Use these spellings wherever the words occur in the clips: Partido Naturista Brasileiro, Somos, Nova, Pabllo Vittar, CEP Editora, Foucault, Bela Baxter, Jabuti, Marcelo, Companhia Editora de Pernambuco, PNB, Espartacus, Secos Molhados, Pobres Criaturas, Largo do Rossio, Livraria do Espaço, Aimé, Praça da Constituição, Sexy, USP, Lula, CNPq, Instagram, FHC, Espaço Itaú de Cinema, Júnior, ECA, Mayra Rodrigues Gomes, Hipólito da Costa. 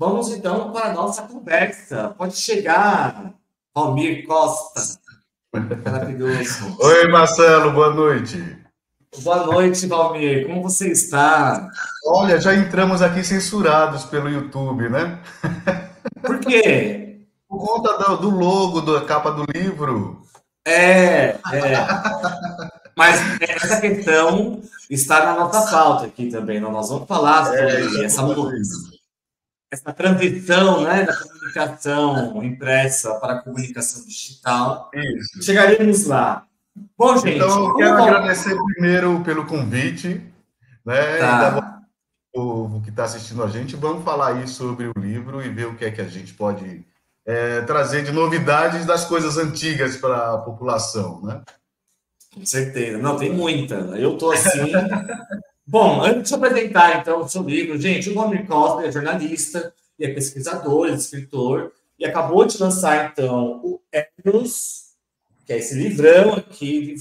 Vamos, então, para a nossa conversa. Pode chegar, Valmir Costa. Maravilhoso. Oi, Marcelo, boa noite. Boa noite, Valmir. Como você está? Olha, já entramos aqui censurados pelo YouTube, né? Por quê? Por conta do logo, da capa do livro. Mas essa questão está na nossa pauta aqui também. Nós vamos falar sobre essa mudança. Essa transição, né, da comunicação impressa para a comunicação digital. Isso. Chegaremos lá. Bom, gente... Então, eu quero agradecer primeiro pelo convite, né, o que está assistindo a gente. Vamos falar aí sobre o livro e ver o que é que a gente pode trazer de novidades das coisas antigas para a população, né? Com certeza. Não, tem muita. Eu estou assim... Bom, antes de apresentar, então, o seu livro, gente, o Valmir Costa é jornalista, é pesquisador, é escritor, e acabou de lançar, então, o Eros, que é esse livrão aqui,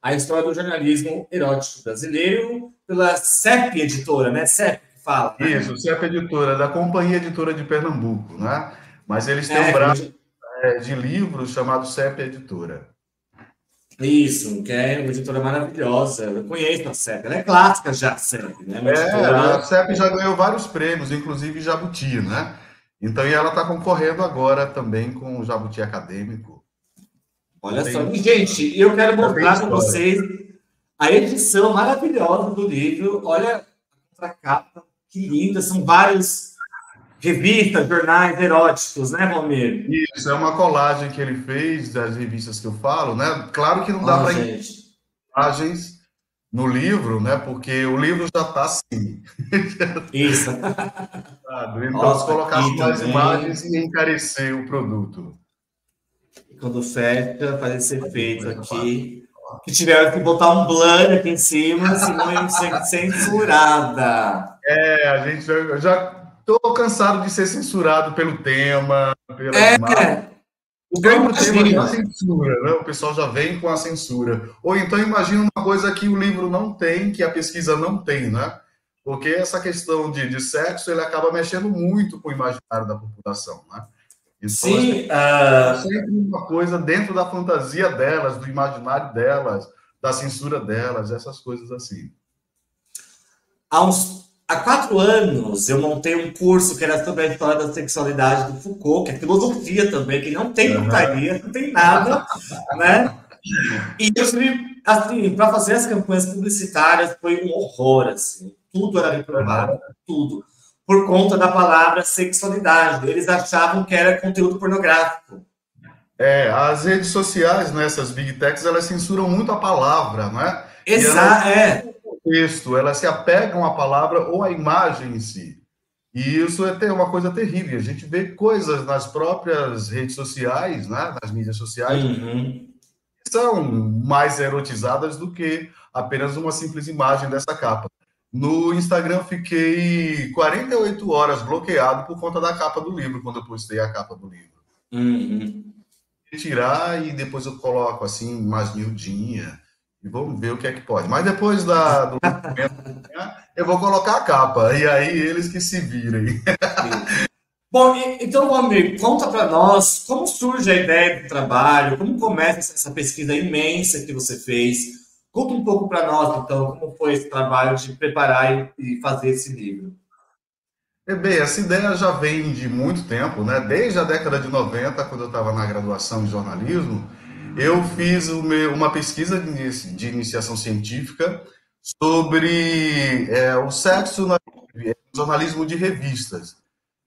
a história do jornalismo erótico brasileiro, pela CEP Editora, né? CEP que fala. Né? Isso, CEP Editora, da Companhia Editora de Pernambuco, né? Mas eles têm um braço de livros chamado CEP Editora. Isso, que é uma editora maravilhosa. Eu conheço a CEP, ela é clássica já, a CEP, né? A CEP já ganhou vários prêmios, inclusive Jabuti, né? Então, e ela está concorrendo agora também com o Jabuti Acadêmico. Olha só, gente, eu quero mostrar para vocês a edição maravilhosa do livro. Olha a capa, que linda, são vários revistas, jornais eróticos, né, Valmir? Isso, é uma colagem que ele fez das revistas que eu falo, né? Claro que não dá para imagens no livro, né? Porque o livro já está assim. Isso. Então, se colocasse mais imagens e encarecer o produto. Quando fecha, vai ser feito aqui. Que tiveram que botar um blur aqui em cima, senão eu ser censurada. A gente já estou cansado de ser censurado pelo tema, pela imagem. O próprio tema já censura, né? O pessoal já vem com a censura. Ou então imagina uma coisa que o livro não tem, que a pesquisa não tem, né? Porque essa questão de sexo, ele acaba mexendo muito com o imaginário da população, né? Isso é sempre uma coisa dentro da fantasia delas, do imaginário delas, da censura delas, essas coisas assim. Há 4 anos, eu montei um curso que era sobre a história da sexualidade do Foucault, que é filosofia também, que não tem putaria, não tem nada, né? E eu tive, assim, para fazer as campanhas publicitárias foi um horror, assim. Tudo era reprovado, tudo. Por conta da palavra sexualidade. Eles achavam que era conteúdo pornográfico. As redes sociais, né, essas big techs, elas censuram muito a palavra, né? Exato, texto, elas se apegam à palavra ou à imagem em si. E isso é uma coisa terrível. A gente vê coisas nas próprias redes sociais, né? Nas mídias sociais, que são mais erotizadas do que apenas uma simples imagem dessa capa. No Instagram, fiquei 48 horas bloqueado por conta da capa do livro, quando eu postei a capa do livro. Retirar e depois eu coloco assim, mais miudinha. E vamos ver o que é que pode. Mas depois do documento, eu vou colocar a capa. E aí eles que se virem. Bom, então, meu amigo, conta para nós como surge a ideia do trabalho, como começa essa pesquisa imensa que você fez. Conta um pouco para nós, então, como foi esse trabalho de preparar e fazer esse livro. Bem, essa ideia já vem de muito tempo, né? Desde a década de 90, quando eu estava na graduação de jornalismo, eu fiz uma pesquisa de iniciação científica sobre o sexo no jornalismo de revistas.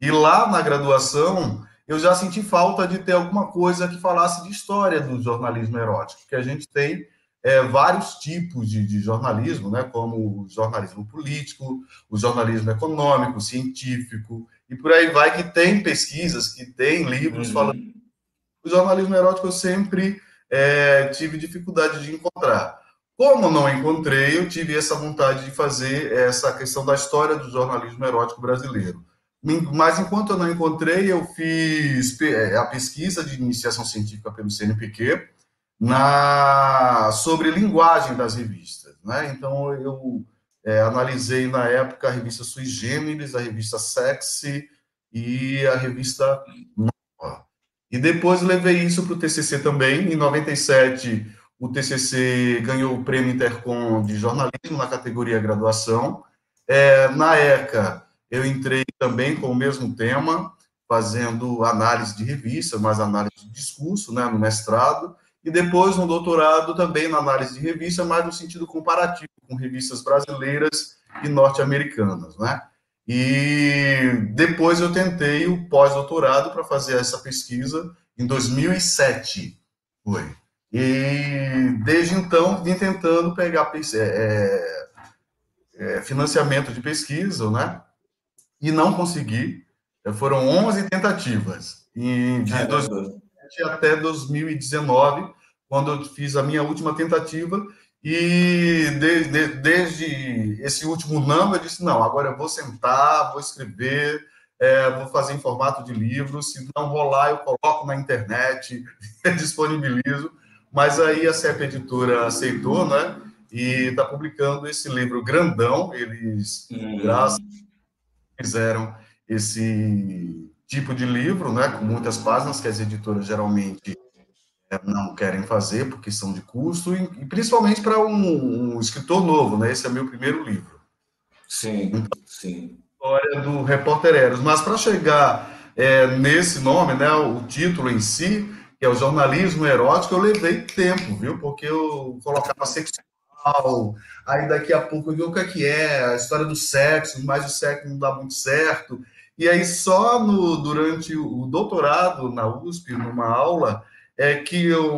E lá na graduação, eu já senti falta de ter alguma coisa que falasse de história do jornalismo erótico, porque a gente tem vários tipos de jornalismo, né, como o jornalismo político, o jornalismo econômico, científico, e por aí vai, que tem pesquisas, que tem livros falando. O jornalismo erótico eu sempre... tive dificuldade de encontrar. Como não encontrei, eu tive essa vontade de fazer essa questão da história do jornalismo erótico brasileiro. Mas, enquanto eu não encontrei, eu fiz a pesquisa de iniciação científica pelo CNPq sobre linguagem das revistas, né? Então, eu analisei, na época, a revista Sui Gêneris, a revista Sexy, e a revista Nova. E depois levei isso para o TCC também. Em 97, o TCC ganhou o prêmio Intercom de jornalismo na categoria graduação. Na ECA, eu entrei também com o mesmo tema, fazendo análise de revista, mais análise de discurso, né, no mestrado, e depois no doutorado também na análise de revista, mas no sentido comparativo com revistas brasileiras e norte-americanas, né? E depois eu tentei o pós-doutorado para fazer essa pesquisa em 2007, foi. E desde então vim tentando pegar financiamento de pesquisa, né? E não consegui. Foram 11 tentativas, de 2007 até 2019, quando eu fiz a minha última tentativa, e desde esse último não, eu disse, não, agora eu vou sentar, vou escrever, vou fazer em formato de livro, se não rolar, eu coloco na internet, disponibilizo, mas aí a CEP Editora aceitou, né, e está publicando esse livro grandão, eles, graças a Deus, fizeram esse tipo de livro, né, com muitas páginas que as editoras geralmente não querem fazer, porque são de custo, e principalmente para um escritor novo, né, esse é meu primeiro livro. Sim, então, sim. História do repórter Eros, mas para chegar nesse nome, né, o título em si, que é o jornalismo erótico, eu levei tempo, viu, porque eu colocava sexual, aí daqui a pouco eu vi o que é, a história do sexo, mas o sexo não dá muito certo. E aí só durante o doutorado na USP, numa aula,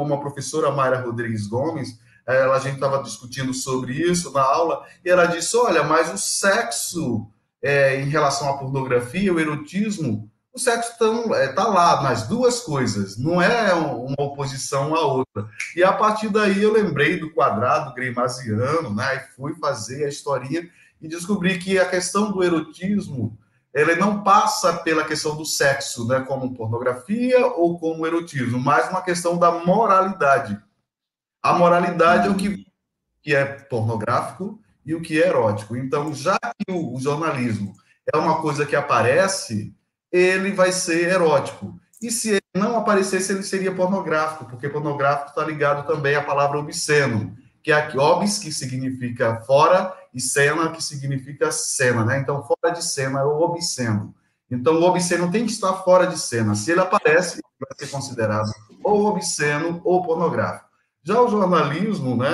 uma professora, Mayra Rodrigues Gomes, a gente estava discutindo sobre isso na aula, e ela disse, olha, mas o sexo em relação à pornografia, o erotismo, o sexo está lá nas duas coisas, não é uma oposição à outra. E a partir daí eu lembrei do quadrado greimaziano, né, e fui fazer a historinha e descobri que a questão do erotismo ela não passa pela questão do sexo, né, como pornografia ou como erotismo, mas uma questão da moralidade. A moralidade é o que é pornográfico e o que é erótico. Então, já que o jornalismo é uma coisa que aparece, ele vai ser erótico. E se ele não aparecesse, ele seria pornográfico, porque pornográfico está ligado também à palavra obsceno, que é a obs, que significa fora, e cena, que significa cena, né? Então, fora de cena é o obsceno. Então, o obsceno tem que estar fora de cena. Se ele aparece, ele vai ser considerado ou obsceno ou pornográfico. Já o jornalismo, né,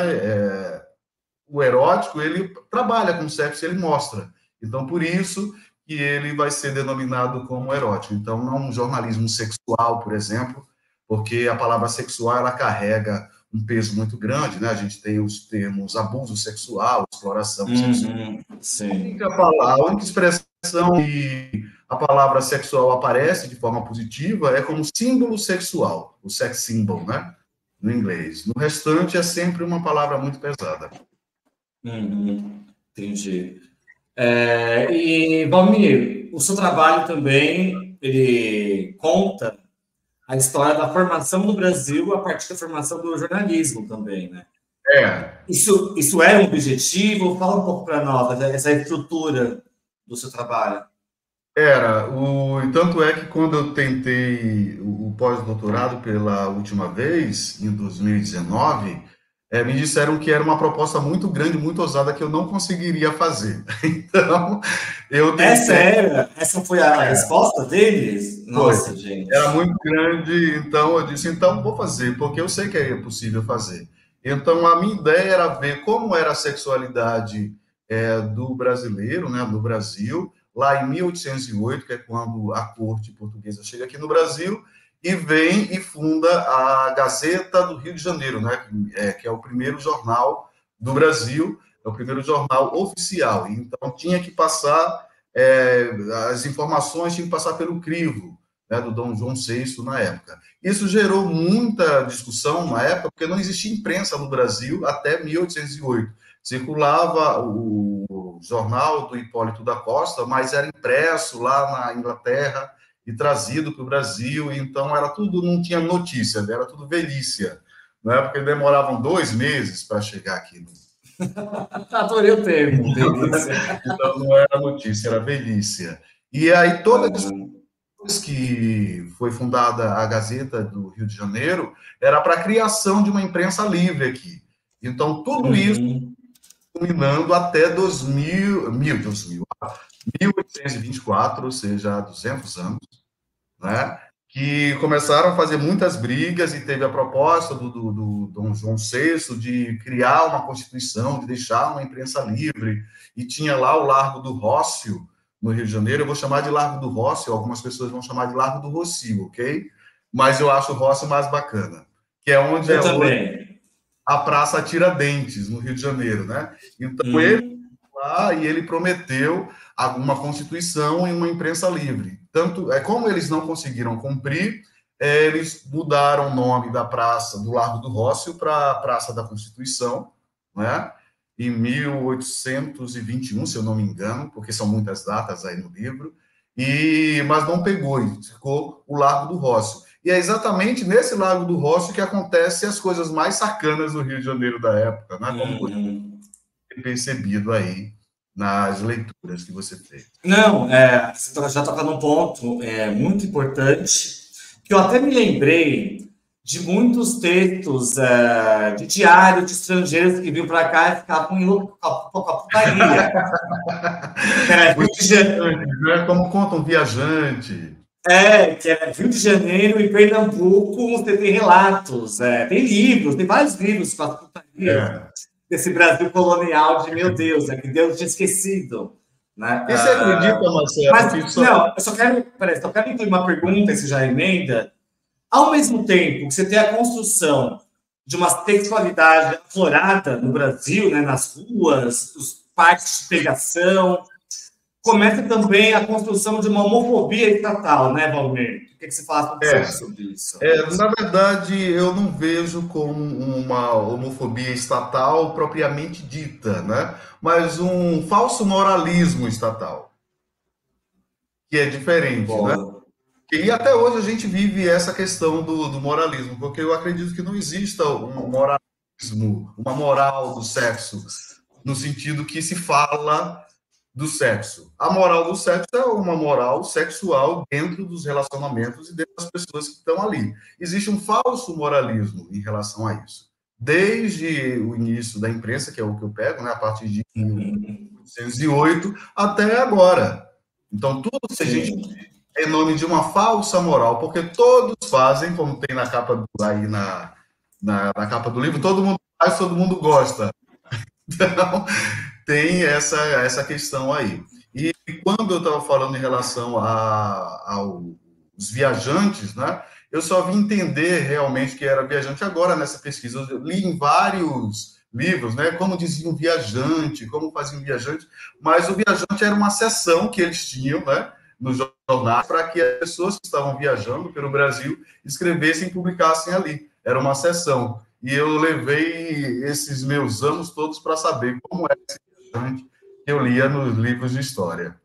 o erótico, ele trabalha com sexo, ele mostra. Então, por isso que ele vai ser denominado como erótico. Então, não um jornalismo sexual, por exemplo, porque a palavra sexual, ela carrega um peso muito grande, né? A gente tem os termos abuso sexual, exploração sexual. Sim. A única expressão que a palavra sexual aparece de forma positiva é como símbolo sexual, o sex symbol, né? No inglês. No restante, é sempre uma palavra muito pesada. Entendi. E, Valmir, o seu trabalho também, ele conta a história da formação no Brasil a partir da formação do jornalismo também, né? Isso é um objetivo? Fala um pouco para nós, essa estrutura do seu trabalho. Tanto é que quando eu tentei o pós-doutorado pela última vez, em 2019, me disseram que era uma proposta muito grande, muito ousada, que eu não conseguiria fazer. Então, eu tentei... Essa foi a resposta deles? Nossa, gente. Era muito grande, então eu disse, então vou fazer, porque eu sei que é possível fazer. Então, a minha ideia era ver como era a sexualidade do brasileiro, né, do Brasil, lá em 1808, que é quando a corte portuguesa chega aqui no Brasil, e vem e funda a Gazeta do Rio de Janeiro, né, que é o primeiro jornal do Brasil, é o primeiro jornal oficial. Então, tinha que passar, as informações tinham que passar pelo crivo, né, do Dom João VI na época. Isso gerou muita discussão na época, porque não existia imprensa no Brasil até 1808. Circulava o jornal do Hipólito da Costa, mas era impresso lá na Inglaterra, e trazido para o Brasil, então era tudo, não tinha notícia, era tudo velhice, né? Porque demoravam 2 meses para chegar aqui. Adorei o termo, velhice. Então não era notícia, era velhice. E aí toda a discussão depois que foi fundada a Gazeta do Rio de Janeiro, era para a criação de uma imprensa livre aqui. Então, tudo isso culminando até 1824, ou seja, há 200 anos, né? Que começaram a fazer muitas brigas e teve a proposta do Dom João VI de criar uma Constituição, de deixar uma imprensa livre. E tinha lá o Largo do Rossio, no Rio de Janeiro. Eu vou chamar de Largo do Rossio, algumas pessoas vão chamar de Largo do Rossio, ok? Mas eu acho o Rossio mais bacana, que é onde eu é hoje a Praça Tiradentes, no Rio de Janeiro, né? Então, ele lá e ele prometeu uma Constituição e uma imprensa livre. Tanto é como eles não conseguiram cumprir, eles mudaram o nome da praça do Largo do Rossio para a Praça da Constituição, né? Em 1821, se eu não me engano, porque são muitas datas aí no livro, mas não pegou, ficou o Largo do Rossio. E é exatamente nesse Largo do Rossio que acontecem as coisas mais sacanas do Rio de Janeiro da época, né? Como foi percebido aí nas leituras que você fez. Não, você já toca num ponto muito importante, que eu até me lembrei de muitos textos de diário de estrangeiros que vinham para cá e ficavam loucos com a putaria. Como conta um viajante. Que é Rio de Janeiro e Pernambuco, você tem relatos, tem livros, tem vários livros com a putaria. Desse Brasil colonial de, meu Deus, que Deus tinha esquecido. Né? Você acredita, Marcelo? Não, eu só quero incluir uma pergunta, que você já emenda. Ao mesmo tempo que você tem a construção de uma sexualidade aflorada no Brasil, né, nas ruas, os parques de pegação, começa também a construção de uma homofobia estatal, né, Valmir? O que você fala sobre isso? Na verdade, eu não vejo como uma homofobia estatal propriamente dita, né? Mas um falso moralismo estatal, que é diferente, né? E até hoje a gente vive essa questão do moralismo, porque eu acredito que não exista um moralismo, uma moral do sexo, no sentido que se fala do sexo. A moral do sexo é uma moral sexual dentro dos relacionamentos e dentro das pessoas que estão ali. Existe um falso moralismo em relação a isso. Desde o início da imprensa, que é o que eu pego, né, a partir de 1808 até agora. Então, tudo que a gente é em nome de uma falsa moral, porque todos fazem, como tem na capa na capa do livro, todo mundo faz, todo mundo gosta. Então, tem essa questão aí. E quando eu estava falando em relação aos viajantes, né, eu só vim entender realmente que era viajante agora nessa pesquisa. Eu li em vários livros, né, como dizia um viajante, como fazia um viajante, mas o viajante era uma seção que eles tinham, né, nos jornais, para que as pessoas que estavam viajando pelo Brasil escrevessem e publicassem ali. Era uma seção. E eu levei esses meus anos todos para saber como é esse que eu lia nos livros de história.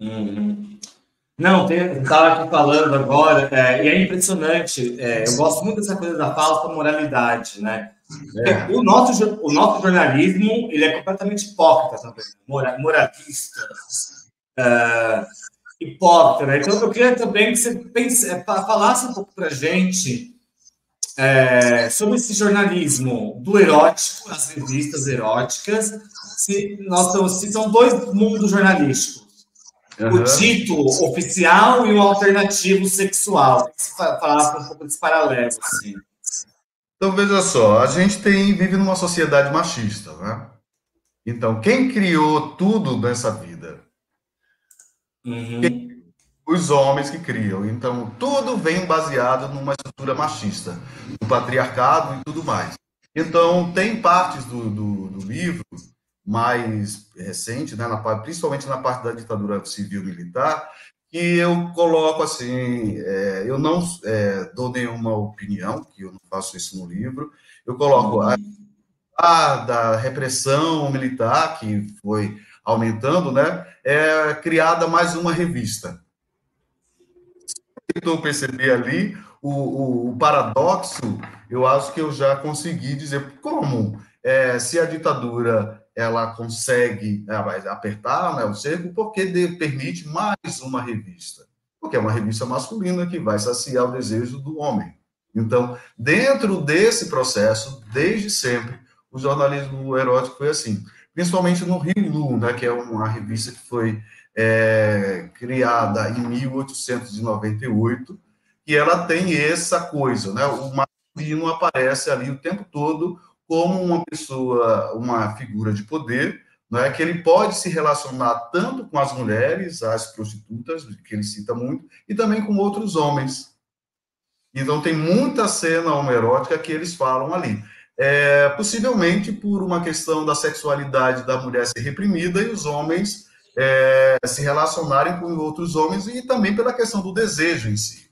Não, eu estava aqui falando agora, e é impressionante, eu gosto muito dessa coisa da falsa moralidade, né? O nosso jornalismo, ele é completamente hipócrita também, moralista, hipócrita, né? Então eu queria também que você falasse um pouco para a gente sobre esse jornalismo do erótico, as revistas eróticas, se são dois mundos jornalísticos, o dito oficial e o alternativo sexual. Se falasse um pouco desse paralelo, assim. Então, veja só, a gente vive numa sociedade machista, né? Então, quem criou tudo nessa vida? Os homens que criam. Então, tudo vem baseado numa estrutura machista, no patriarcado e tudo mais. Então, tem partes do livro mais recente, né, principalmente na parte da ditadura civil-militar, que eu coloco assim, eu não dou nenhuma opinião, que eu não faço isso no livro, eu coloco a da repressão militar, que foi aumentando, né, criada mais uma revista. Tentou perceber ali o paradoxo. Eu acho que eu já consegui dizer como se a ditadura ela consegue apertar, né, o cerco, porque permite mais uma revista. porque é uma revista masculina que vai saciar o desejo do homem. Então, dentro desse processo, desde sempre, o jornalismo erótico foi assim, principalmente no Rio Lu, né, que é uma revista que foi criada em 1898, e ela tem essa coisa, né, o masculino aparece ali o tempo todo como uma pessoa, uma figura de poder, né, que ele pode se relacionar tanto com as mulheres, as prostitutas, que ele cita muito, e também com outros homens. Então, tem muita cena homoerótica que eles falam ali. Possivelmente por uma questão da sexualidade da mulher ser reprimida e os homens se relacionarem com outros homens, e também pela questão do desejo em si,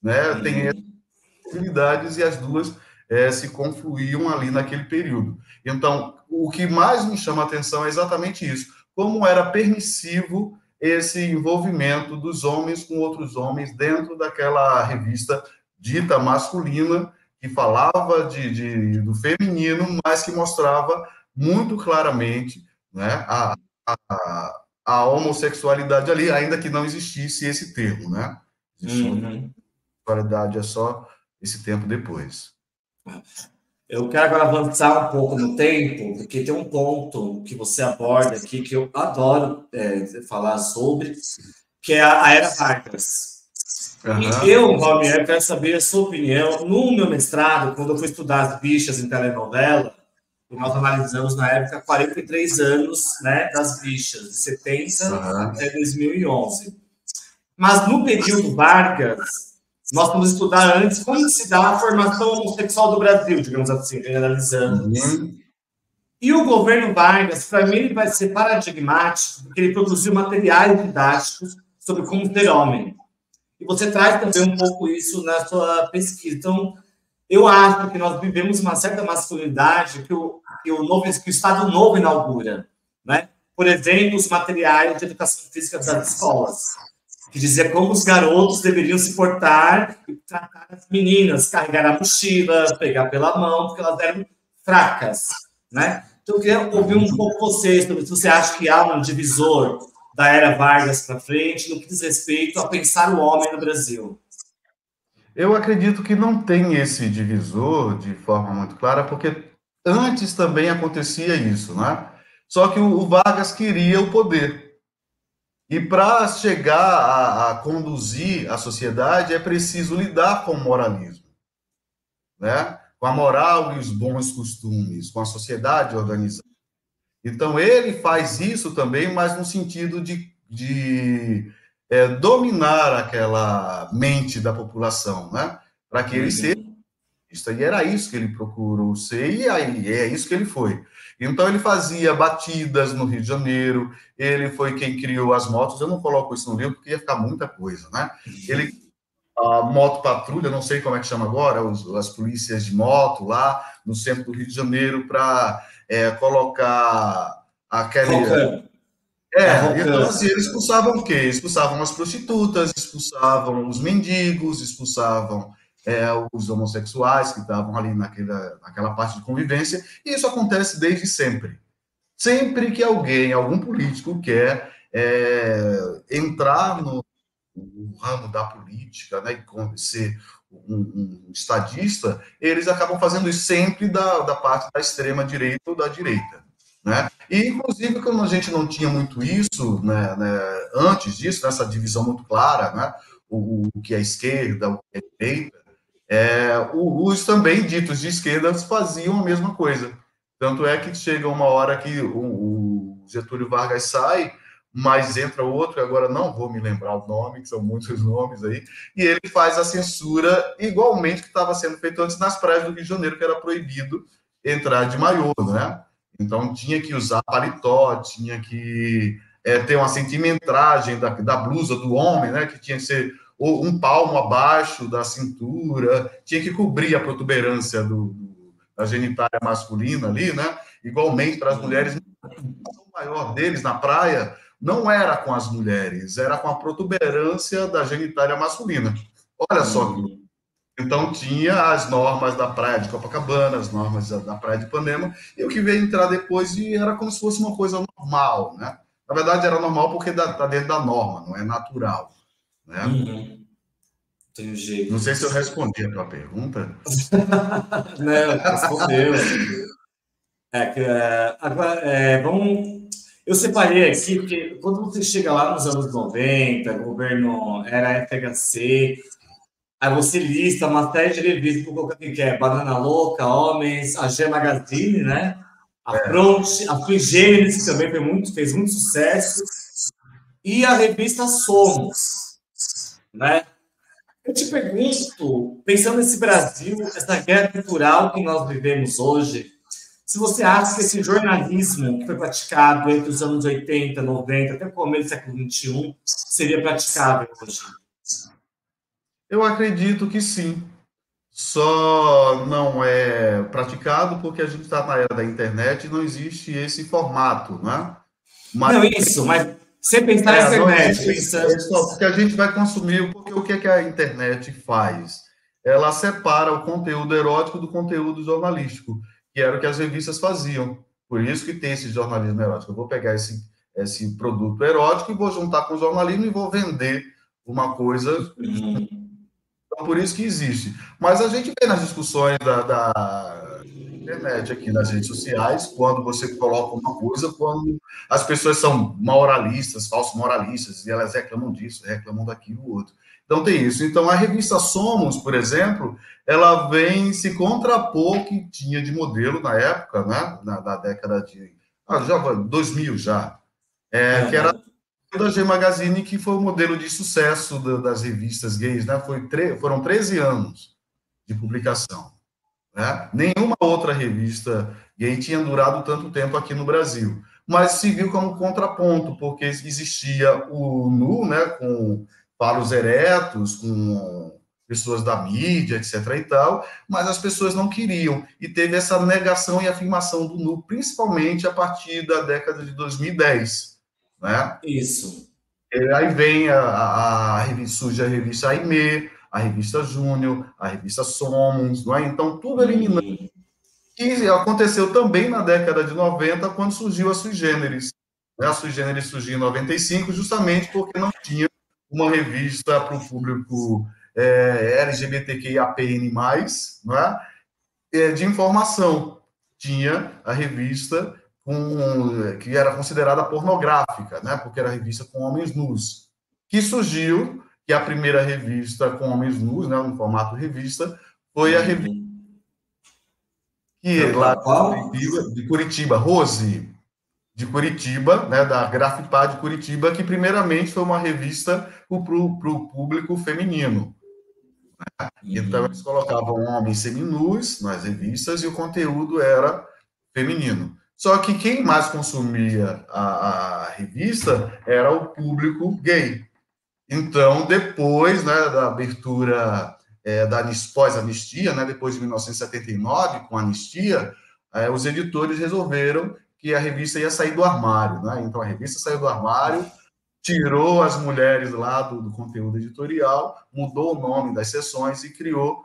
né? Tem essas possibilidades e as duas se confluíam ali naquele período. Então, o que mais me chama a atenção é exatamente isso, como era permissivo esse envolvimento dos homens com outros homens dentro daquela revista dita masculina, que falava do feminino, mas que mostrava muito claramente, né, a homossexualidade ali, ainda que não existisse esse termo, né? Existe homossexualidade, é só esse tempo depois. Eu quero agora avançar um pouco no tempo, porque tem um ponto que você aborda aqui que eu adoro falar sobre, que é a Era Vargas. E eu, Valmir, quero saber a sua opinião. No meu mestrado, quando eu fui estudar as bichas em telenovela, nós analisamos, na época, 43 anos, né, das bichas, de 70 até 2011. Mas no período Vargas, nós vamos estudar antes como se dá a formação homossexual do Brasil, digamos assim, generalizando. E o governo Vargas, para mim, ele vai ser paradigmático, porque ele produziu materiais didáticos sobre como ser homem. E você traz também um pouco isso na sua pesquisa. Então, eu acho que nós vivemos uma certa masculinidade que o Estado Novo inaugura, né? Por exemplo, os materiais de educação física das escolas, que dizia como os garotos deveriam se portar e tratar as meninas, carregar a mochila, pegar pela mão, porque elas eram fracas, né? Então, eu queria ouvir um pouco você, se você acha que há um divisor da Era Vargas para frente, no que diz respeito a pensar o homem no Brasil. Eu acredito que não tem esse divisor de forma muito clara, porque antes também acontecia isso, né? Só que o Vargas queria o poder. E para chegar a conduzir a sociedade, é preciso lidar com o moralismo, né? Com a moral e os bons costumes, com a sociedade organizada. Então, ele faz isso também, mas no sentido de dominar aquela mente da população, né? Para que ele seja... E era isso que ele procurou ser, e aí, é isso que ele foi. Então, ele fazia batidas no Rio de Janeiro, ele foi quem criou as motos, eu não coloco isso no livro porque ia ficar muita coisa, né? Ele... A moto patrulha, não sei como é que chama agora, as polícias de moto lá no centro do Rio de Janeiro para colocar aquele... então, assim, eles expulsavam o quê? Expulsavam as prostitutas, expulsavam os mendigos, expulsavam os homossexuais que estavam ali naquela parte de convivência, e isso acontece desde sempre. Sempre que algum político quer entrar no ramo da política, né, e ser um estadista, eles acabam fazendo isso sempre da parte da extrema-direita ou da direita, né? E, inclusive, como a gente não tinha muito isso, né, antes disso, nessa divisão muito clara, né, o que é esquerda, o que é direita, os também ditos de esquerda faziam a mesma coisa. Tanto é que chega uma hora que o Getúlio Vargas sai, mas entra outro, agora não vou me lembrar o nome, que são muitos nomes aí, e ele faz a censura igualmente que estava sendo feito antes nas praias do Rio de Janeiro, que era proibido entrar de maiô, né? Então tinha que usar paletó, tinha que ter uma centimetragem da blusa do homem, né? Que tinha que ser um palmo abaixo da cintura, tinha que cobrir a protuberância da genitália masculina ali, né? Igualmente para as mulheres, o maior deles na praia não era com as mulheres, era com a protuberância da genitália masculina. Olha só. Então, tinha as normas da praia de Copacabana, as normas da praia de Ipanema, e o que veio entrar depois e era como se fosse uma coisa normal, né? Na verdade, era normal porque está dentro da norma, não é natural. né? Entendi. Não sei se eu respondi a tua pergunta. Não, respondeu. Agora, vamos... Eu separei aqui, porque quando você chega lá nos anos 90, o governo era FHC, aí você lista uma série de revistas, que é Banana Louca, Homens, a G Magazine, né? A Fronte, a Sui Gêneris, que também fez muito sucesso, e a revista Somos, né? Eu te pergunto, pensando nesse Brasil, essa guerra cultural que nós vivemos hoje, se você acha que esse jornalismo que foi praticado entre os anos 80, 90, até o começo do século XXI, seria praticável hoje? Eu acredito que sim. Só não é praticado porque a gente está na era da internet e não existe esse formato, né? Mas... Não, isso, mas você pensar na internet... Não, é só porque a gente vai consumir, porque o que a internet faz? Ela separa o conteúdo erótico do conteúdo jornalístico, que era o que as revistas faziam. Por isso que tem esse jornalismo erótico. Eu vou pegar esse produto erótico e vou juntar com o jornalismo e vou vender uma coisa. Então, por isso que existe. Mas a gente vê nas discussões da internet, aqui nas redes sociais, quando você coloca uma coisa, quando as pessoas são moralistas, falsos moralistas, e elas reclamam disso, reclamam daquilo, o outro. Então, tem isso. Então, a revista Somos, por exemplo, ela vem se contrapor o que tinha de modelo na época, né? Na década de... já 2000, já. Que era da G Magazine, que foi o modelo de sucesso das revistas gays, né? Foram 13 anos de publicação, né? Nenhuma outra revista gay tinha durado tanto tempo aqui no Brasil. Mas se viu como contraponto, porque existia o nu, né? Com... para os eretos, com pessoas da mídia, etc. e tal, mas as pessoas não queriam, e teve essa negação e afirmação do nu, principalmente a partir da década de 2010. Né? Isso. E aí vem surge a revista Aimé, a revista Júnior, a revista Somos, não é? Então tudo eliminando. E aconteceu também na década de 90, quando surgiu a Sui Gêneris. A Sui Gêneris surgiu em 95, justamente porque não tinha uma revista para o público LGBTQIAPN+, né? De informação. Tinha a revista que era considerada pornográfica, né? Porque era a revista com homens nus, que surgiu, que a primeira revista com homens nus, né? No formato revista, foi a revista que lá de Curitiba, Rose, de Curitiba, né, da Grafipá de Curitiba, que primeiramente foi uma revista para o público feminino. Né? Então, eles colocavam homens seminus nas revistas e o conteúdo era feminino. Só que quem mais consumia a revista era o público gay. Então, depois, né, da abertura da pós-anistia, né, depois de 1979, com a anistia, os editores resolveram que a revista ia sair do armário, né? Então, a revista saiu do armário, tirou as mulheres lá do conteúdo editorial, mudou o nome das sessões e criou...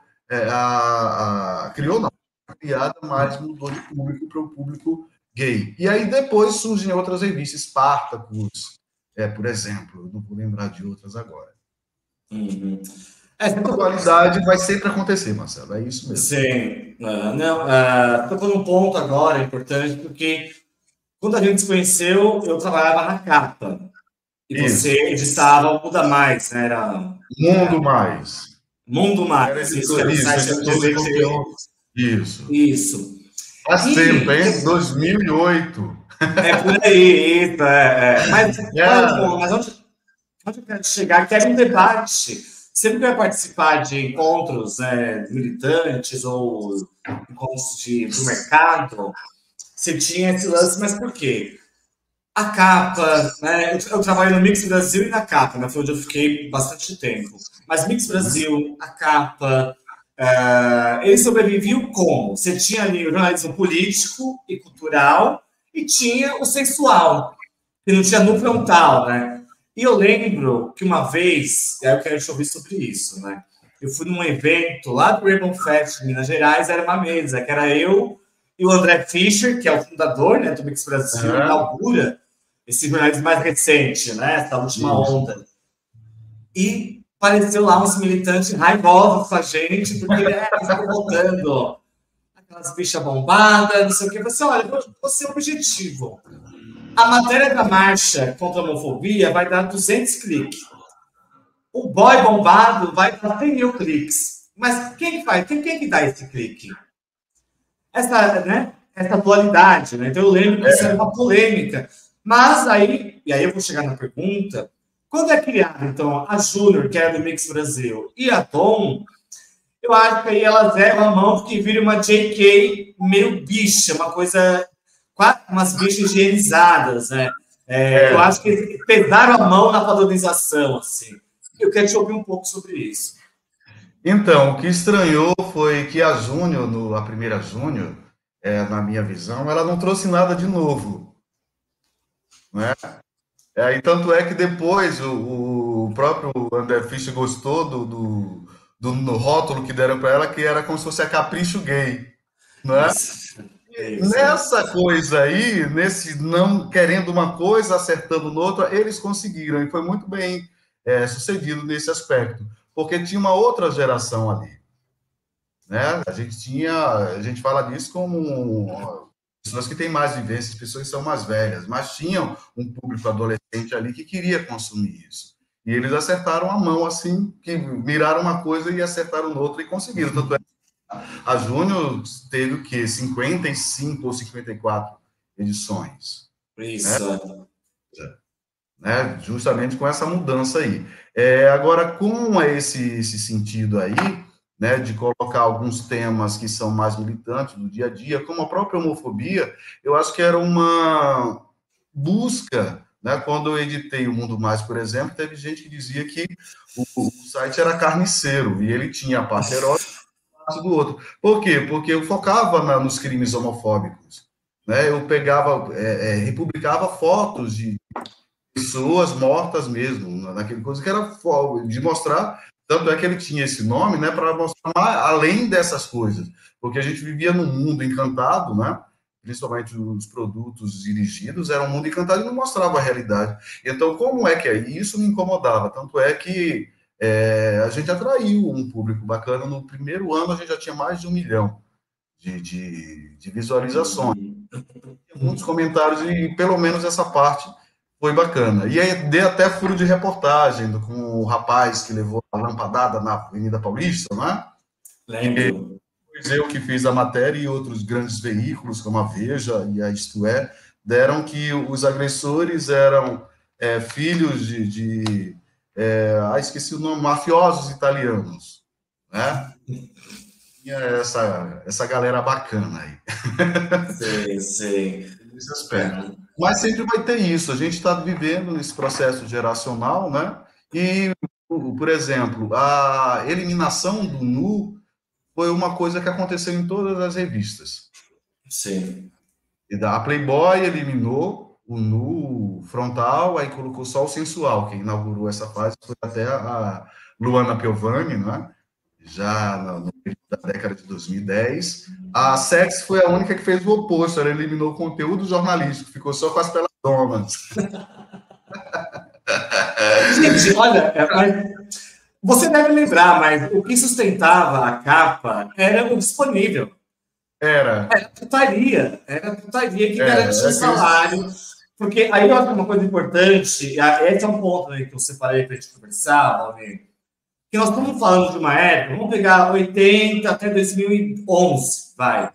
mas mudou de público para o público gay. E aí, depois, surgem outras revistas, Espartacus, por exemplo. Não vou lembrar de outras agora. Essa atualidade vai sempre acontecer, Marcelo, é isso mesmo. Sim. Tocou num ponto agora importante, porque... Quando a gente se conheceu, eu trabalhava na capa. E isso. Você editava o Mundo Mais, né? Mundo Mais. Mundo Mais. Era isso. Faz tempo, hein? 2008. É por aí, Mas onde eu quero chegar? Que era um debate. Sempre que eu ia participar de encontros militantes ou encontros do mercado... Você tinha esse lance, mas por quê? A capa, né? Eu trabalhei no Mix Brasil e na capa, né? Foi onde eu fiquei bastante tempo. Mas Mix Brasil, a capa, ele sobreviviam como? Você tinha ali o jornalismo político e cultural e tinha o sensual, que não tinha no frontal, né? E eu lembro que uma vez, eu quero te ouvir sobre isso, né? Eu fui num evento lá do Urban Fest, Minas Gerais, era uma mesa, que era eu... E o André Fischer, que é o fundador, né, do Mix Brasil, inaugura esse jornalismo mais recente, né, essa última onda. e apareceu lá uns militantes raivosos com a gente, porque estão voltando aquelas bichas bombadas, não sei o que. Você olha, vou ser objetivo. A matéria da marcha contra a homofobia vai dar 200 cliques. O boy bombado vai dar 100 mil cliques. Mas quem faz? Quem é que dá esse clique? Essa, né? Essa dualidade, né? Então eu lembro que isso era uma polêmica. Mas aí, e aí eu vou chegar na pergunta, quando é criada, então, a Júnior, que era do Mix Brasil, e a Dom, eu acho que aí elas erram a mão porque vira uma JK meio bicha, uma coisa... umas bichas higienizadas, né? Eu acho que eles pesaram a mão na padronização, assim. Eu quero te ouvir um pouco sobre isso. Então, o que estranhou foi que a Júnior, a primeira Júnior, na minha visão, ela não trouxe nada de novo, né? E tanto é que depois o próprio André Fischer gostou do rótulo que deram para ela, que era como se fosse a capricho gay, né? Nessa coisa aí, nesse não querendo uma coisa, acertando noutra, eles conseguiram, e foi muito bem sucedido nesse aspecto, porque tinha uma outra geração ali, né? A gente fala disso como pessoas que têm mais vivências, pessoas que são mais velhas, mas tinham um público adolescente ali que queria consumir isso, e eles acertaram a mão, assim, que miraram uma coisa e acertaram outra e conseguiram, tanto é. A Júnior teve o quê? 55 ou 54 edições. Isso. Né? Justamente com essa mudança aí. Agora, com esse sentido aí, né, de colocar alguns temas que são mais militantes do dia a dia, como a própria homofobia, eu acho que era uma busca, né? Quando eu editei o Mundo Mais, por exemplo, teve gente que dizia que o site era carniceiro, e ele tinha a parte erótica do outro. Por quê? Porque eu focava nos crimes homofóbicos, né? Eu pegava, republicava fotos de pessoas mortas mesmo, naquele coisa que era de mostrar, tanto é que ele tinha esse nome, né, para mostrar além dessas coisas, porque a gente vivia num mundo encantado, né? Principalmente os produtos dirigidos, era um mundo encantado e não mostrava a realidade. Então, como é que é? Isso me incomodava, tanto é que a gente atraiu um público bacana. No primeiro ano, a gente já tinha mais de 1 milhão de visualizações. Muitos comentários, e pelo menos essa parte foi bacana. E aí, dei até furo de reportagem com o rapaz que levou a lampadada na Avenida Paulista, né? Lembro. Pois eu que fiz a matéria, e outros grandes veículos, como a Veja e a Isto É, deram que os agressores eram filhos de esqueci o nome, mafiosos italianos, né? E essa galera bacana aí. Sim, sim. Nesse aspecto. Mas sempre vai ter isso. A gente está vivendo nesse processo geracional, né? E, por exemplo, a eliminação do nu foi uma coisa que aconteceu em todas as revistas. Sim. A Playboy eliminou o nu frontal, aí colocou só o sensual. Quem inaugurou essa fase foi até a Luana Piovani, né? Já no período da década de 2010. A Sex foi a única que fez o oposto, ela eliminou o conteúdo jornalístico, ficou só com as peladonas. Gente, olha, você deve lembrar, mas o que sustentava a capa era o disponível. Era putaria, que garantia o salário. Porque aí eu acho uma coisa importante, esse é um ponto aí que eu separei para a gente conversar, Valmir, que nós estamos falando de uma época, vamos pegar 80 até 2011, vai.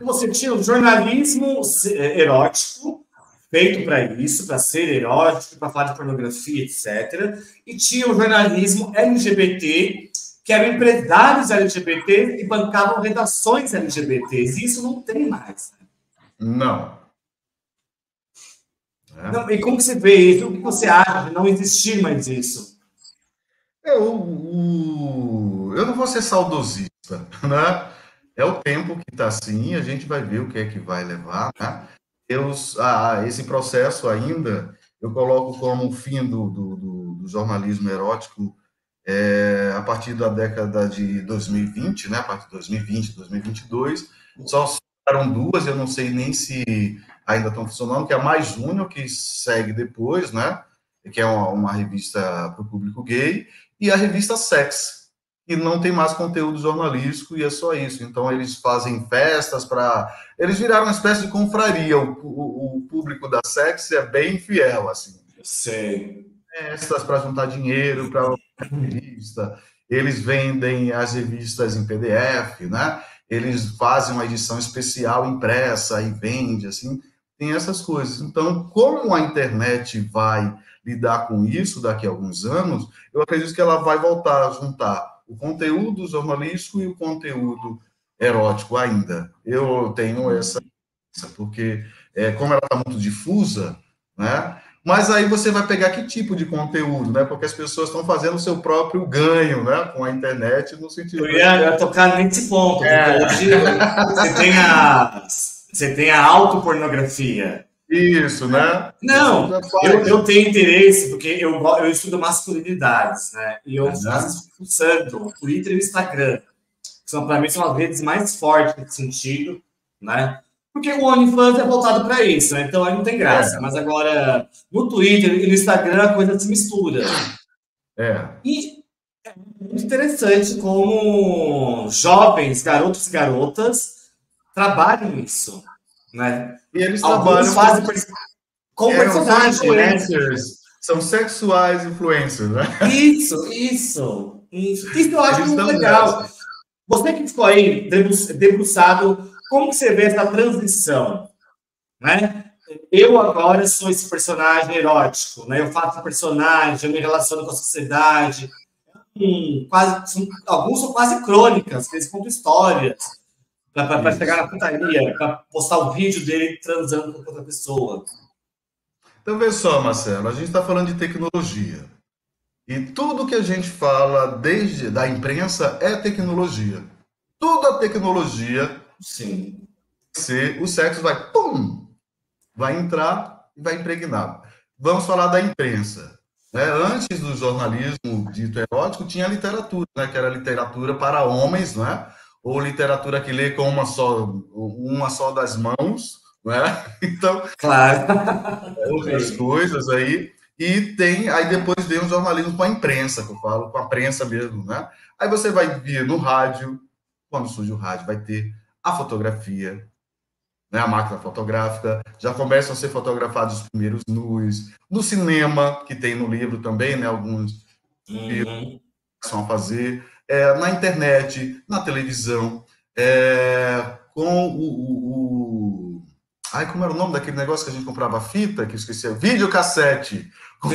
Você tinha o jornalismo erótico, feito para isso, para ser erótico, para falar de pornografia, etc. E tinha o jornalismo LGBT, que eram empresários LGBT e bancavam redações LGBTs. E isso não tem mais. Não. Não, e como que você vê isso? O que você acha de não existir mais isso? Eu não vou ser saudosista, né? É o tempo que está assim, a gente vai ver o que é que vai levar, né? Esse processo ainda, eu coloco como o fim do jornalismo erótico a partir da década de 2020, né? A partir de 2020, 2022, só sobraram duas, eu não sei nem se ainda estão funcionando, que é a Mais Júnior, que segue depois, né? que é uma revista para o público gay, e a revista Sex, que não tem mais conteúdo jornalístico, e é só isso. Então, eles fazem festas para... Eles viraram uma espécie de confraria. O público da Sex é bem fiel, assim. Sim. Festas para juntar dinheiro para a revista. Eles vendem as revistas em PDF, né? Eles fazem uma edição especial impressa e vende, assim... Tem essas coisas. Então, como a internet vai lidar com isso daqui a alguns anos, eu acredito que ela vai voltar a juntar o conteúdo jornalístico e o conteúdo erótico ainda. Eu tenho essa, porque como ela está muito difusa, né? Mas aí você vai pegar que tipo de conteúdo, né? Porque as pessoas estão fazendo o seu próprio ganho, né? Com a internet, no sentido... Eu ia tocar nesse ponto. Hoje você tem a... Você tem a autopornografia. Isso, né? Não, eu tenho interesse, porque eu estudo masculinidades, né? E eu fico usando o Twitter e o Instagram, que são, para mim, são as redes mais fortes nesse sentido, né? Porque o OnlyFans é voltado para isso, né? Então aí não tem graça. Mas agora, no Twitter e no Instagram, a coisa se mistura. E é muito interessante como jovens, garotos e garotas, trabalham isso, né? E eles alguns trabalham com personagens, né? São sexuais influencers, né? Isso eu acho muito legal. Nessa. Você que ficou aí debruçado, como que você vê essa transição, né? Eu agora sou esse personagem erótico, né? Eu faço personagem, eu me relaciono com a sociedade, alguns são quase crônicas, eles contam histórias, para chegar na putaria, para postar o vídeo dele transando com outra pessoa. Então, vê só, Marcelo, a gente está falando de tecnologia. E tudo que a gente fala desde da imprensa é tecnologia. Tudo a tecnologia. Sim. O sexo vai, pum! Vai entrar e vai impregnar. Vamos falar da imprensa. Né? Antes do jornalismo dito erótico, tinha literatura, né? Que era literatura para homens, né? Ou literatura que lê com uma só das mãos, né? Então, claro, outras coisas aí. E tem, aí depois tem um jornalismo com a imprensa, que eu falo, com a prensa mesmo, né? Aí você vai vir no rádio, quando surge o rádio, vai ter a fotografia, né? A máquina fotográfica, já começam a ser fotografados os primeiros nus. No cinema, que tem no livro também, né? Alguns filmes começam a fazer... na internet, na televisão, com o... Ai, como era o nome daquele negócio que a gente comprava fita, que eu esqueci, videocassete. Com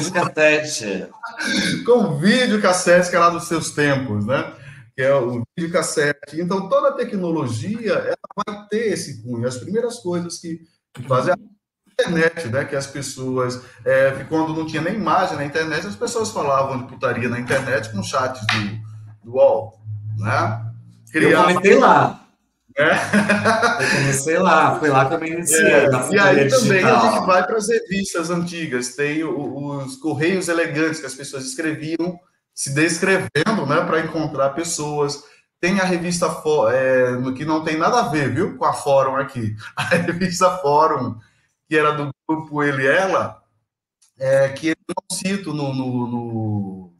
videocassete, que era lá dos seus tempos, né? Que é o videocassete. Então, toda a tecnologia, ela vai ter esse cunho. As primeiras coisas que fazem... internet, né, que as pessoas quando não tinha nem imagem na internet, as pessoas falavam de putaria na internet com chats do UOL, né? Eu comecei lá, foi lá que eu me iniciei. E aí também a gente vai para as revistas antigas, tem os correios elegantes que as pessoas escreviam, se descrevendo, né, para encontrar pessoas. Tem a revista que não tem nada a ver, viu, com a Fórum aqui. A revista Fórum, que era do grupo Ele e Ela, que eu não cito no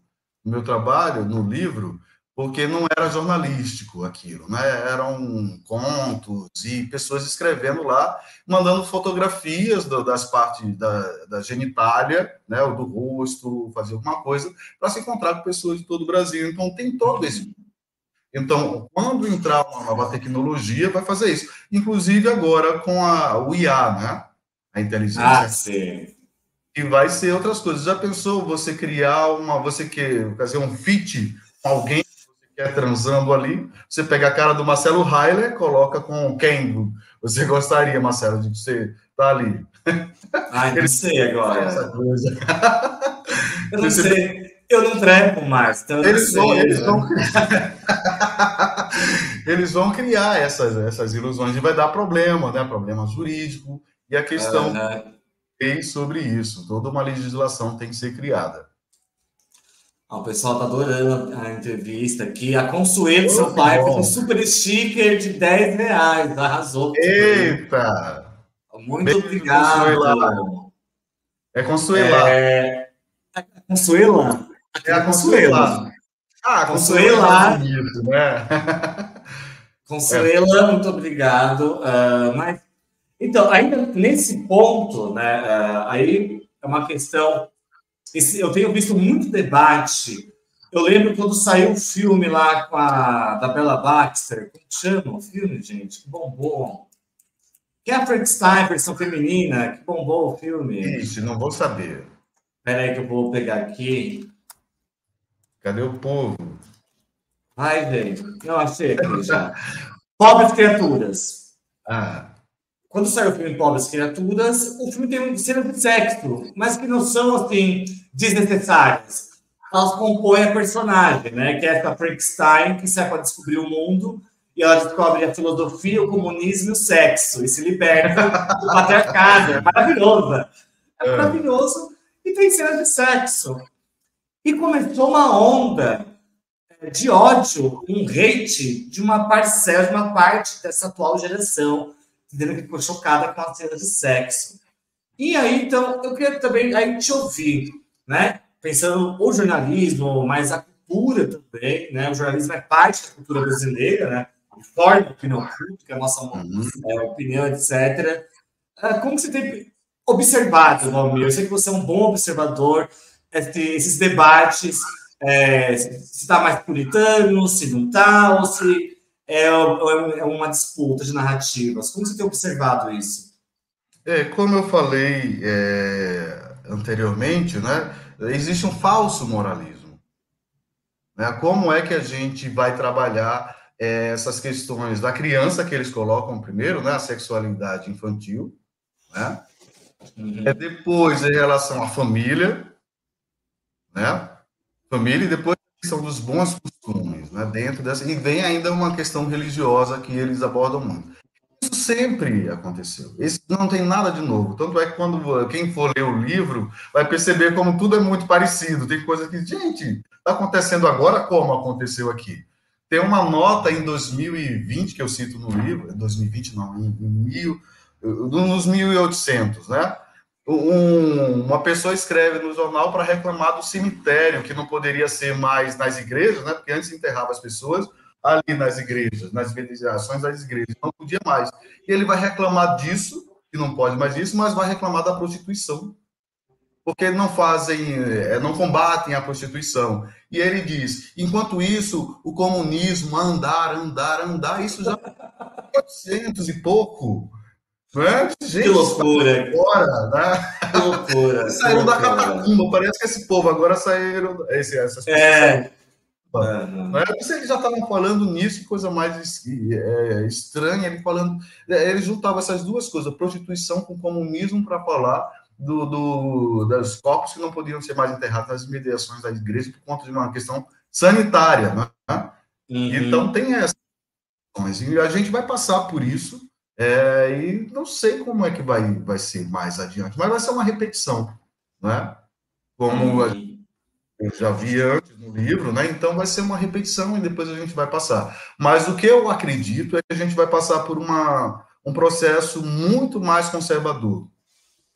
meu trabalho, no livro, porque não era jornalístico aquilo, né? Eram contos e pessoas escrevendo lá, mandando fotografias das partes da genitália, né? Ou do rosto, fazer alguma coisa, para se encontrar com pessoas de todo o Brasil. Então, tem todo esse... Então, quando entrar uma nova tecnologia, vai fazer isso. Inclusive, agora, com o IA, né? A inteligência. Sim. E vai ser outras coisas. Já pensou você criar você quer fazer um fit com alguém que você quer transando ali? Você pega a cara do Marcelo Heiler, coloca com quem você gostaria, Marcelo, de você estar ali. Não sei agora. Essa coisa. Eu não sei. Eu não trepo mais. Então eles vão criar essas ilusões e vai dar problema, né? Problema jurídico. E a questão sobre isso. Toda uma legislação tem que ser criada. O pessoal está adorando a entrevista aqui. A Consuelo, seu pai, fez um super sticker de R$10. Arrasou. Eita! Muito obrigado. Consuelado. É Consuelado. Consuela? É a Consuela. Ah, Consuela. Consuela, muito obrigado. Mas, então, ainda nesse ponto, né, aí é uma questão... eu tenho visto muito debate. Eu lembro quando saiu o filme lá com a, da Bela Baxter. Como chama o filme, gente? Que bombom. Que é a Frankenstein, versão feminina. Que bombou o filme. Ixi, não vou saber. Espera aí que eu vou pegar aqui. Cadê o povo? Ai, gente. Não, achei aqui já. Pobres Criaturas. Ah. Quando saiu o filme Pobres Criaturas, o filme tem cenas de sexo, mas que não são, assim, desnecessárias. Elas compõem a personagem, né? Que é essa Frankenstein, que sai para descobrir o mundo, e ela descobre a filosofia, o comunismo e o sexo, e se liberta do patriarcado. É maravilhosa. É maravilhoso, e tem cenas de sexo. E começou uma onda de ódio, um hate de uma parcela, de uma parte dessa atual geração, dizendo que ficou chocada com a cena de sexo. E aí, então, eu queria também aí te ouvir, né? Pensando o jornalismo, mas a cultura também, né? O jornalismo é parte da cultura brasileira, né? Forma a opinião pública, a nossa opinião, etc. Como que você tem observado, Valmir? Eu sei que você é um bom observador, esses debates, se está mais puritano, se não está, ou se... é uma disputa de narrativas. Como você tem observado isso? Como eu falei anteriormente, né, existe um falso moralismo. Né? Como é que a gente vai trabalhar essas questões da criança que eles colocam primeiro, né, a sexualidade infantil, né? Depois em relação à família, né? Família, e depois são dos bons costumes, né? Dentro dessa, e vem ainda uma questão religiosa que eles abordam muito. Isso sempre aconteceu. Isso não tem nada de novo. Tanto é que quando quem for ler o livro vai perceber como tudo é muito parecido. Tem coisa que, gente, está acontecendo agora como aconteceu aqui. Tem uma nota em 2020 que eu cito no livro, 2020 não, nos 1800, né? Uma pessoa escreve no jornal para reclamar do cemitério, que não poderia ser mais nas igrejas, né? Porque antes enterrava as pessoas ali nas igrejas, nas venerações das igrejas, não podia mais. E ele vai reclamar disso, que não pode mais isso, mas vai reclamar da prostituição, porque não combatem a prostituição. E ele diz, enquanto isso, o comunismo, andar, isso já é 800 e pouco. Gente, que loucura! Agora, né? Que loucura! Saíram da catacumba, parece que esse povo agora saíram. Essas pessoas. Né? Eles já estavam falando nisso, coisa mais estranha. Ele falando, ele juntava essas duas coisas, prostituição com comunismo, para falar dos corpos que não podiam ser mais enterrados nas mediações da igreja por conta de uma questão sanitária. Né? Uhum. Então, tem essas questões. E a gente vai passar por isso. E não sei como é que vai ser mais adiante, mas vai ser uma repetição, né? Como eu já vi antes no livro, né? Então vai ser uma repetição e depois a gente vai passar. Mas o que eu acredito é que a gente vai passar por um processo muito mais conservador.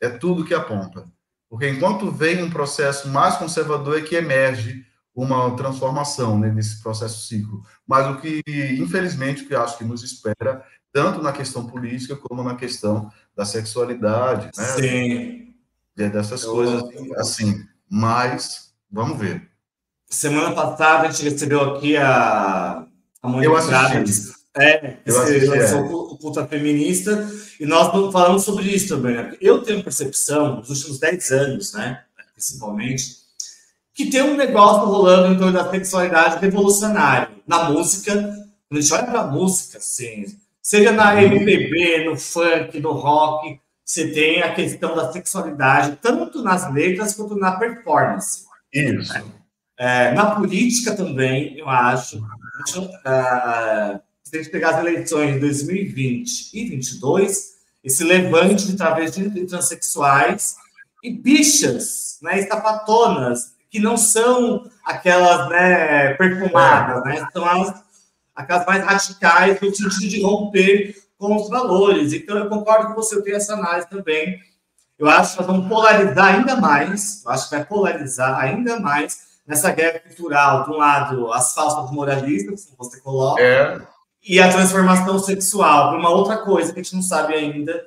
É tudo que aponta. Porque enquanto vem um processo mais conservador é que emerge uma transformação, né, nesse processo ciclo. Mas o que, infelizmente, eu acho que nos espera tanto na questão política como na questão da sexualidade, né? Sim. Dessas coisas assim, mas vamos ver. Semana passada a gente recebeu aqui a Mãe de Traves, que lançou o Puta Feminista, e nós falamos sobre isso também, né? Eu tenho percepção, nos últimos 10 anos, né, principalmente, que tem um negócio rolando em torno da sexualidade revolucionário, na música, quando a gente olha pra música, assim... Seja na MPB, no funk, no rock, você tem a questão da sexualidade, tanto nas letras quanto na performance. Isso. Né? Na política também, eu acho. Se a gente pegar as eleições de 2020 e 2022, esse levante de travestis e transexuais e bichas, né, sapatonas, que não são aquelas, né, perfumadas, né, são aquelas mais radicais, no sentido de romper com os valores. Então, eu concordo com você, eu tenho essa análise também. Eu acho que nós vamos polarizar ainda mais, eu acho que vai polarizar ainda mais nessa guerra cultural, de um lado, as falsas moralistas, que você coloca, e a transformação sexual para uma outra coisa que a gente não sabe ainda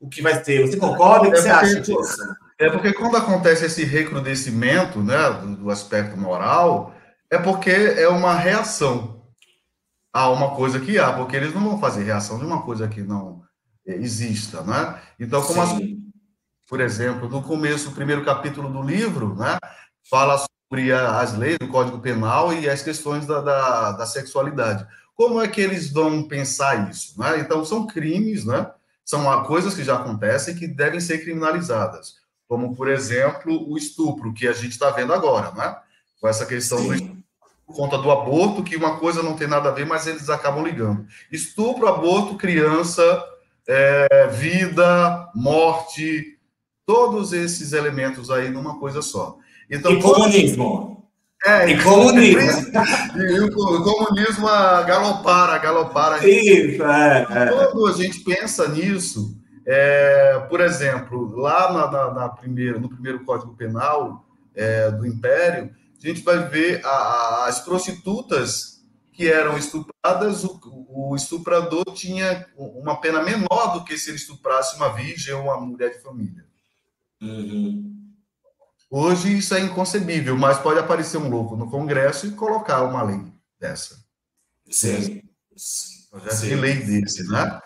o que vai ter. Você concorda? O que você acha disso? É porque quando acontece esse recrudescimento, né, do aspecto moral, é porque é uma reação a uma coisa que há, porque eles não vão fazer reação de uma coisa que não exista, né? Então, como por exemplo, no começo, o primeiro capítulo do livro, né, fala sobre as leis do Código Penal e as questões da sexualidade. Como é que eles vão pensar isso, né? Então, são crimes, né? São coisas que já acontecem que devem ser criminalizadas. Como, por exemplo, o estupro, que a gente está vendo agora, né? Com essa questão do estupro, por conta do aborto, que uma coisa não tem nada a ver, mas eles acabam ligando. Estupro, aborto, criança, vida, morte, todos esses elementos aí numa coisa só. Então, e comunismo. E comunismo. E o comunismo a galopar. Isso, quando a gente pensa nisso, por exemplo, lá no primeiro Código Penal do Império, a gente vai ver as prostitutas que eram estupradas, o estuprador tinha uma pena menor do que se ele estuprasse uma virgem ou uma mulher de família. Uhum. Hoje isso é inconcebível, mas pode aparecer um louco no Congresso e colocar uma lei dessa. Sim. Projeto de lei desse, né?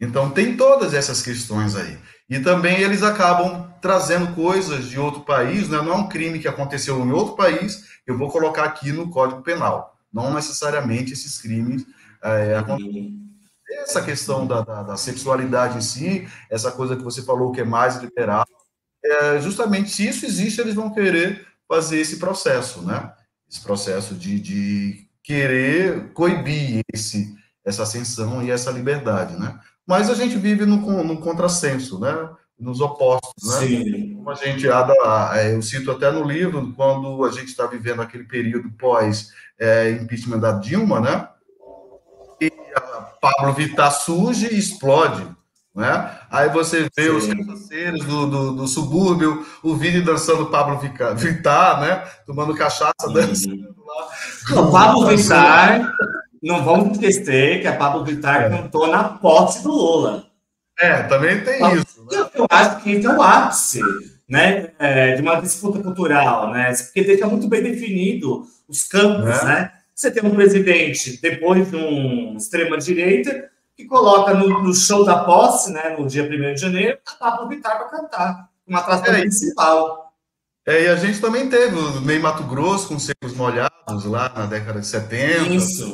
Então tem todas essas questões aí. E também eles acabam trazendo coisas de outro país, né? Não é um crime que aconteceu em outro país, eu vou colocar aqui no Código Penal. Não necessariamente esses crimes acontecem. Essa questão da sexualidade em si, essa coisa que você falou que é mais liberal, justamente se isso existe, eles vão querer fazer esse processo, né? Esse processo de querer coibir essa ascensão e essa liberdade, né? Mas a gente vive no contrassenso, né? Nos opostos, né? Sim. Como a gente, eu cito até no livro, quando a gente está vivendo aquele período pós-impeachment da Dilma, né? E a Pabllo Vittar surge e explode. Né? Aí você vê os cachaceiros do subúrbio, o Vini dançando Pabllo Vittar, né? Tomando cachaça, dançando lá. O Pabllo Vittar, não vamos esquecer que a Pabllo Vittar cantou na posse do Lula. Também tem isso. Né? Eu acho que esse é o ápice, né? De uma disputa cultural, né? Porque deixa muito bem definido os campos, né? Você tem um presidente depois de um extrema-direita, que coloca no show da posse, né, no dia 1º de janeiro, a Pabllo Vittar para cantar, uma atração principal. E a gente também teve o Ney Mato Grosso com Secos Molhados, lá na década de 70. Isso,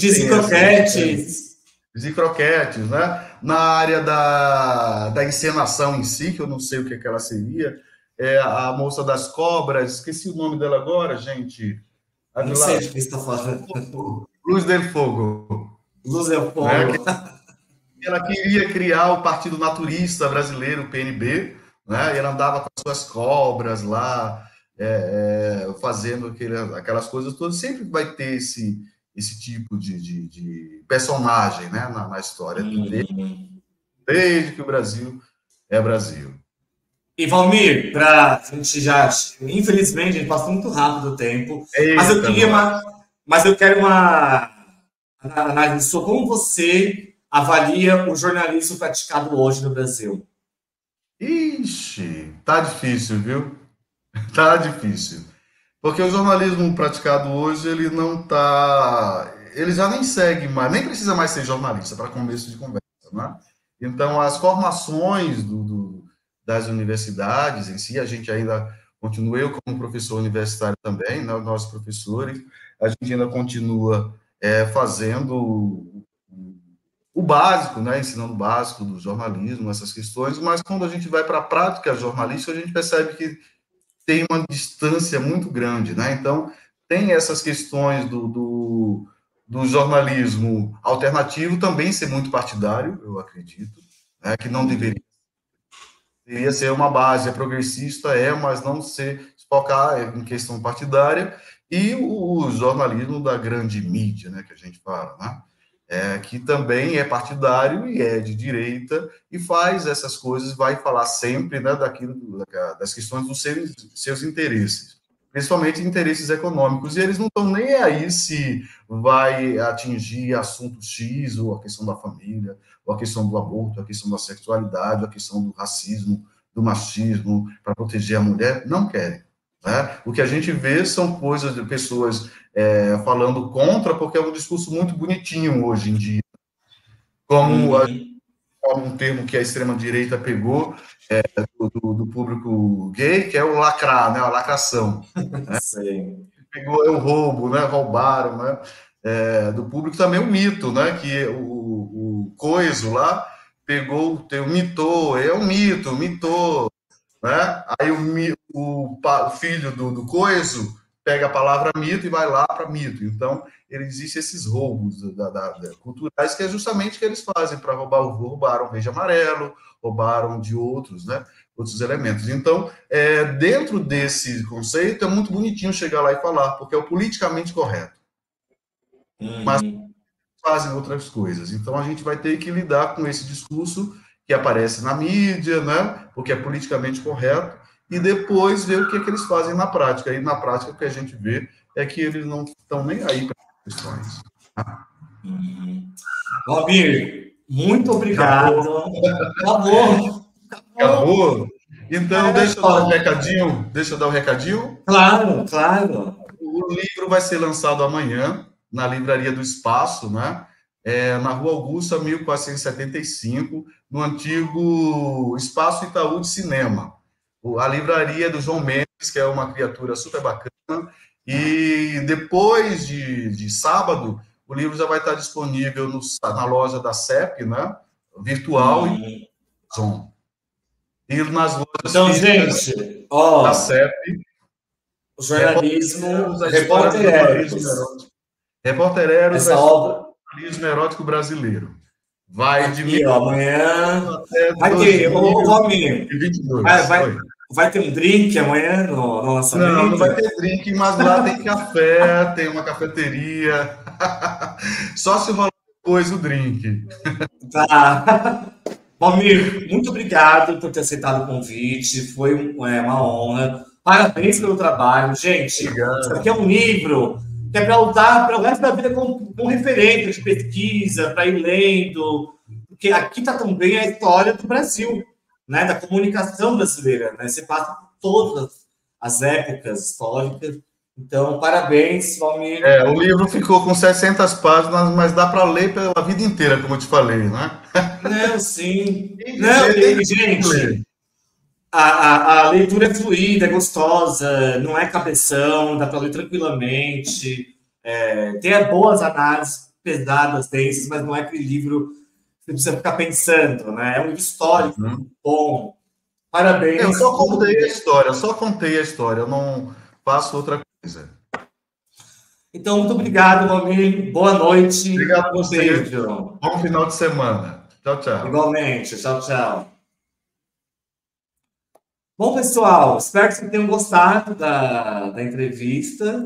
Dizem croquetes, né? Na área da encenação em si, que eu não sei o que que ela seria, a Moça das Cobras, esqueci o nome dela agora, gente. Não sei de que está falando. Luz del Fogo. Ela queria criar o Partido Naturista Brasileiro, o PNB, né? E ela andava com as suas cobras lá, fazendo aquelas coisas todas. Sempre vai ter esse tipo de personagem, né? na história, desde que o Brasil é Brasil. E, Valmir, a gente já... Infelizmente, a gente passou muito rápido o tempo. Mas eu quero uma análise sobre como você avalia o jornalismo praticado hoje no Brasil. Ixi, tá difícil, viu? Tá difícil. Porque o jornalismo praticado hoje, ele não tá... Ele já nem segue mais, nem precisa mais ser jornalista para começo de conversa, né? Então, as formações das universidades em si, a gente ainda continua, eu como professor universitário também, né? Nós professores, a gente ainda continua... fazendo o básico, né, ensinando o básico do jornalismo, essas questões, mas quando a gente vai para a prática jornalística, a gente percebe que tem uma distância muito grande, né? Então, tem essas questões do jornalismo alternativo também ser muito partidário, eu acredito, né, que não deveria. Deveria ser uma base, progressista, mas não se focar em questão partidária. E o jornalismo da grande mídia, né, que a gente fala, né? que também é partidário e é de direita, e faz essas coisas, vai falar sempre, né, daquilo, das questões dos seus interesses, principalmente interesses econômicos, e eles não estão nem aí se vai atingir assunto X, ou a questão da família, ou a questão do aborto, a questão da sexualidade, a questão do racismo, do machismo, para proteger a mulher, não querem. Né? O que a gente vê são coisas de pessoas falando contra, porque é um discurso muito bonitinho hoje em dia. Como um termo que a extrema-direita pegou do público gay, que é o lacrar, né? A lacração. Né? Pegou o roubo, né? Roubaram, né? Do público também o mito, né? Que o coiso lá pegou o termo mitou, é um mito, mitou. Né? Aí o filho do coiso pega a palavra mito e vai lá para mito. Então, existem esses roubos culturais, que é justamente o que eles fazem para roubar. Roubaram o verde amarelo, roubaram de outros, né, outros elementos. Então, dentro desse conceito, é muito bonitinho chegar lá e falar, porque é o politicamente correto. Mas fazem outras coisas. Então, a gente vai ter que lidar com esse discurso que aparece na mídia, né, porque é politicamente correto, e depois ver o que eles fazem na prática. E na prática, o que a gente vê é que eles não estão nem aí para as questões. Valmir, muito obrigado. Acabou. Então, deixa eu dar um recadinho. Claro, claro. O livro vai ser lançado amanhã, na Livraria do Espaço, né? Na Rua Augusta, 1475, no antigo Espaço Itaú de Cinema. A livraria do João Mendes, que é uma criatura super bacana, e depois de sábado, o livro já vai estar disponível na loja da CEP, né? Virtual e Zoom. E nas lojas gente, da CEP. O jornalismo, Repórter Eros, essa obra. Jornalismo erótico brasileiro. Vai de mil amanhã. Vai ter, Valmir. Vai ter um drink amanhã no lançamento? Não vai ter drink, mas lá tem café, tem uma cafeteria. Só se rolar depois o drink. Tá. Valmir, muito obrigado por ter aceitado o convite. Foi uma honra. Parabéns pelo trabalho. Gente, isso aqui é um livro que é para lutar para o resto da vida com referência de pesquisa, para ir lendo, porque aqui está também a história do Brasil, né, da comunicação brasileira, né, você passa por todas as épocas históricas, então, parabéns, Valmir. O livro ficou com 600 páginas, mas dá para ler pela vida inteira, como eu te falei, né? Não, sim. Gente, a leitura é fluida, é gostosa, não é cabeção, dá para ler tranquilamente, tem boas análises pesadas, densas, mas não é aquele livro que você precisa ficar pensando, né? É um livro histórico, bom. Parabéns. Eu só contei a história, eu não faço outra coisa. Então, muito obrigado, Valmir, boa noite. Obrigado a você, João. Bom final de semana. Tchau, tchau. Igualmente, tchau, tchau. Bom, pessoal, espero que vocês tenham gostado da entrevista.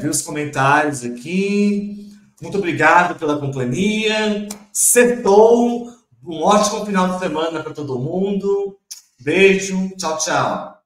Vi os comentários aqui. Muito obrigado pela companhia. Sextou. Um ótimo final de semana para todo mundo. Beijo. Tchau, tchau.